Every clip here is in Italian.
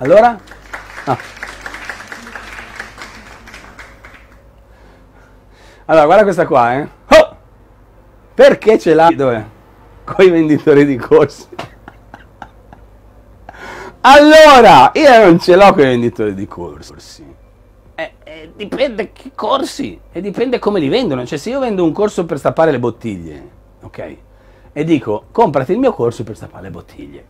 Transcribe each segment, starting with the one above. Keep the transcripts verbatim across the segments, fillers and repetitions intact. Allora? No. Allora, guarda questa qua, eh. Oh! Perché ce l'ha? Dov'è? Coi venditori di corsi. Allora, io non ce l'ho con i venditori di corsi. Eh, eh, dipende che corsi e dipende come li vendono. Cioè, se io vendo un corso per stappare le bottiglie, ok? E dico, comprati il mio corso per stappare le bottiglie.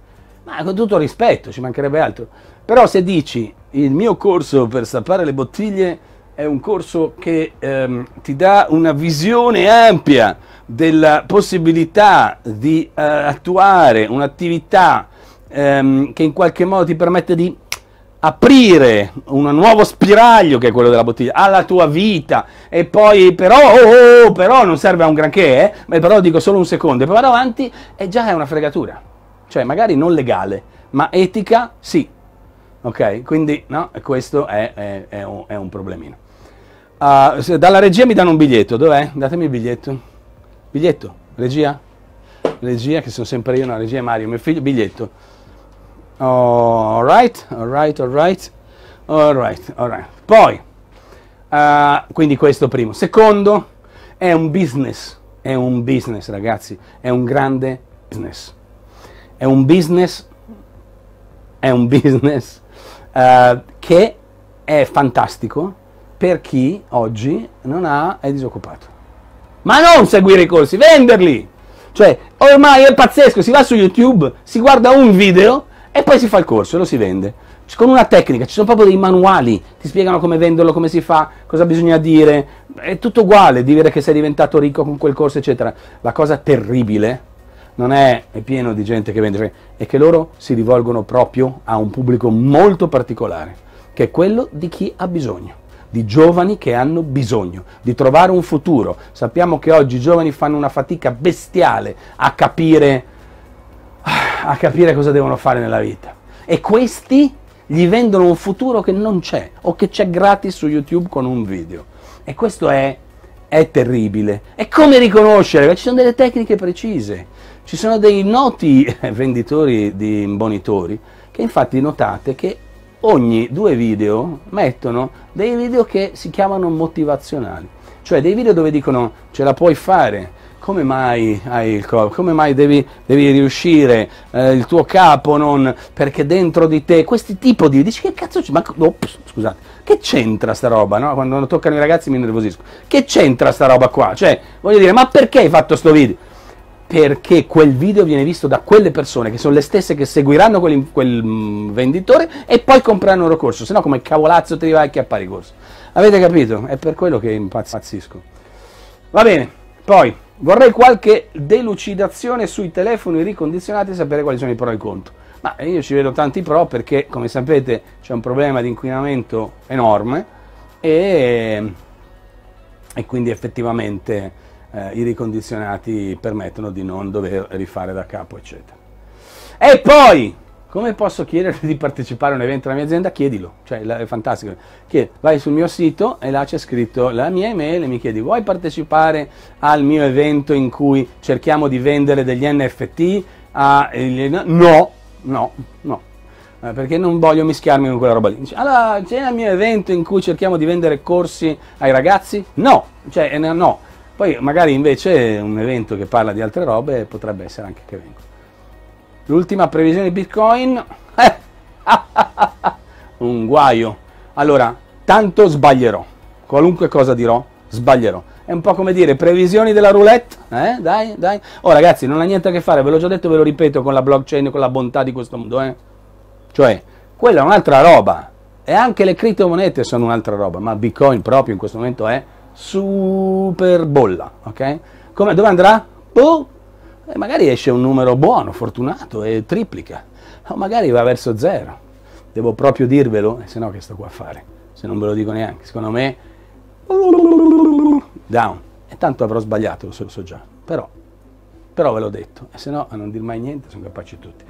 Ma con tutto rispetto, ci mancherebbe altro. Però se dici, il mio corso per stappare le bottiglie è un corso che ehm, ti dà una visione ampia della possibilità di eh, attuare un'attività Ehm, che in qualche modo ti permette di aprire un nuovo spiraglio, che è quello della bottiglia, alla tua vita, e poi però, oh, oh, però non serve a un granché, eh? Ma però dico solo un secondo e poi vado avanti, e già è una fregatura, cioè magari non legale, ma etica sì, ok? Quindi no, questo è, è, è, un, è un problemino. Uh, dalla regia mi danno un biglietto, dov'è? Datemi il biglietto, biglietto, regia, regia, che sono sempre io, no, regia è Mario, mio figlio, biglietto. Alright, alright, alright, alright, alright. Poi, uh, quindi questo primo. Secondo, è un business, è un business ragazzi, è un grande business. È un business, è un business uh, che è fantastico per chi oggi non ha, è disoccupato. Ma non seguire i corsi, venderli! Cioè, ormai è pazzesco, si va su YouTube, si guarda un video, e poi si fa il corso e lo si vende, con una tecnica, ci sono proprio dei manuali, ti spiegano come venderlo, come si fa, cosa bisogna dire, è tutto uguale, dire che sei diventato ricco con quel corso eccetera. La cosa terribile non è, è pieno di gente che vende, è che loro si rivolgono proprio a un pubblico molto particolare, che è quello di chi ha bisogno, di giovani che hanno bisogno di trovare un futuro. Sappiamo che oggi i giovani fanno una fatica bestiale a capire a capire cosa devono fare nella vita, e questi gli vendono un futuro che non c'è, o che c'è gratis su YouTube con un video, e questo è, è terribile. E come riconoscere? Ci sono delle tecniche precise, ci sono dei noti venditori di imbonitori che infatti notate che ogni due video mettono dei video che si chiamano motivazionali, cioè dei video dove dicono ce la puoi fare, come mai hai il corpo, come mai devi, devi riuscire, eh, il tuo capo non, perché dentro di te, questi tipo di, dici che cazzo c'è, ma oh, scusate, che c'entra sta roba, no? Quando toccano i ragazzi mi innervosisco, che c'entra sta roba qua, cioè voglio dire, ma perché hai fatto sto video? Perché quel video viene visto da quelle persone, che sono le stesse che seguiranno quel, quel mh, venditore e poi compreranno il loro corso, se no come cavolazzo ti vai a chiappare i corsi, avete capito? È per quello che impazzisco. Va bene, poi vorrei qualche delucidazione sui telefoni ricondizionati e sapere quali sono i pro e i contro. Ma io ci vedo tanti pro, perché come sapete c'è un problema di inquinamento enorme, e, e quindi effettivamente eh, i ricondizionati permettono di non dover rifare da capo eccetera. E poi come posso chiederti di partecipare a un evento della mia azienda? Chiedilo, cioè è fantastico. Chiedi, vai sul mio sito e là c'è scritto la mia email e mi chiedi, vuoi partecipare al mio evento in cui cerchiamo di vendere degli N F T? A... No, no, no, perché non voglio mischiarmi con quella roba lì. Allora, c'è il mio evento in cui cerchiamo di vendere corsi ai ragazzi? No, cioè no. Poi magari invece un evento che parla di altre robe potrebbe essere anche che vengo. L'ultima previsione di Bitcoin, eh, ah, ah, ah, ah, un guaio. Allora, tanto sbaglierò, qualunque cosa dirò, sbaglierò. È un po' come dire previsioni della roulette, eh? Dai, dai. Oh ragazzi, non ha niente a che fare, ve l'ho già detto, ve lo ripeto, con la blockchain, con la bontà di questo mondo, eh? Cioè, quella è un'altra roba, e anche le criptomonete sono un'altra roba, ma Bitcoin proprio in questo momento è super bolla, ok? Come, dove andrà? Boh! E magari esce un numero buono, fortunato, e triplica, o magari va verso zero. Devo proprio dirvelo, se no che sto qua a fare, se non ve lo dico neanche, secondo me down, e tanto avrò sbagliato, lo so, lo so già, però, però ve l'ho detto, e se no a non dir mai niente sono capaci tutti.